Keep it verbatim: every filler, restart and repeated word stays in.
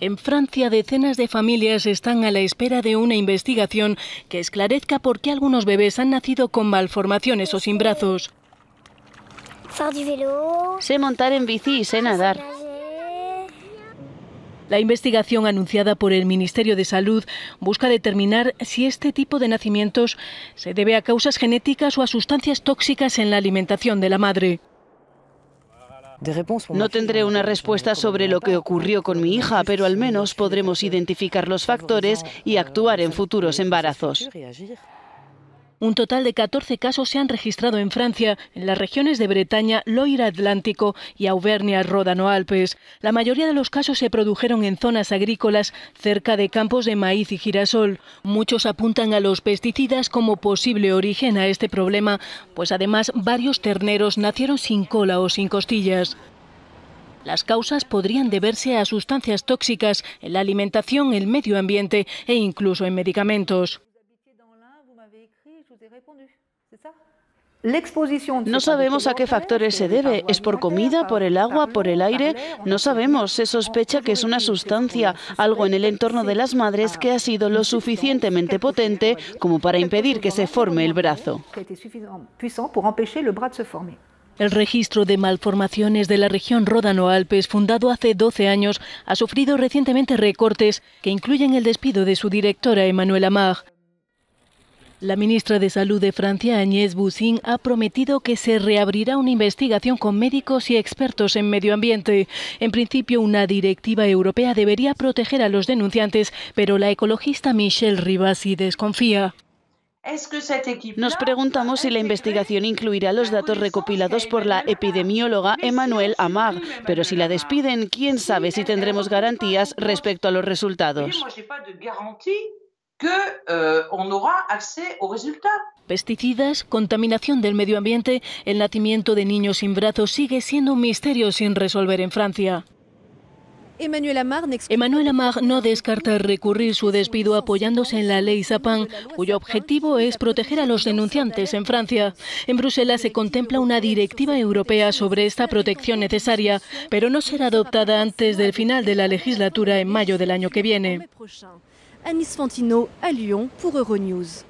En Francia, decenas de familias están a la espera de una investigación que esclarezca por qué algunos bebés han nacido con malformaciones o sin brazos. Sé montar en bici y sé nadar. La investigación anunciada por el Ministerio de Salud busca determinar si este tipo de nacimientos se debe a causas genéticas o a sustancias tóxicas en la alimentación de la madre. No tendré una respuesta sobre lo que ocurrió con mi hija, pero al menos podremos identificar los factores y actuar en futuros embarazos. Un total de catorce casos se han registrado en Francia, en las regiones de Bretaña, Loira Atlántico y Auvernia Ródano Alpes. La mayoría de los casos se produjeron en zonas agrícolas, cerca de campos de maíz y girasol. Muchos apuntan a los pesticidas como posible origen a este problema, pues además varios terneros nacieron sin cola o sin costillas. Las causas podrían deberse a sustancias tóxicas en la alimentación, el medio ambiente e incluso en medicamentos. No sabemos a qué factores se debe. ¿Es por comida, por el agua, por el aire? No sabemos. Se sospecha que es una sustancia, algo en el entorno de las madres que ha sido lo suficientemente potente como para impedir que se forme el brazo. El registro de malformaciones de la región Ródano-Alpes, fundado hace doce años, ha sufrido recientemente recortes que incluyen el despido de su directora, Emanuela Mag. La ministra de Salud de Francia, Agnès Buzyn, ha prometido que se reabrirá una investigación con médicos y expertos en medio ambiente. En principio, una directiva europea debería proteger a los denunciantes, pero la ecologista Michelle Rivasi desconfía. Nos preguntamos si la investigación incluirá los datos recopilados por la epidemióloga Emmanuelle Amar, pero si la despiden, quién sabe si tendremos garantías respecto a los resultados. que eh, on aura accès aux résultats. Pesticidas, contaminación del medio ambiente, el nacimiento de niños sin brazos sigue siendo un misterio sin resolver en Francia. Emmanuelle Amar no descarta recurrir su despido apoyándose en la ley Sapin, cuyo objetivo es proteger a los denunciantes en Francia. En Bruselas se contempla una directiva europea sobre esta protección necesaria, pero no será adoptada antes del final de la legislatura en mayo del año que viene. Anis Fantino, à Lyon, pour Euronews.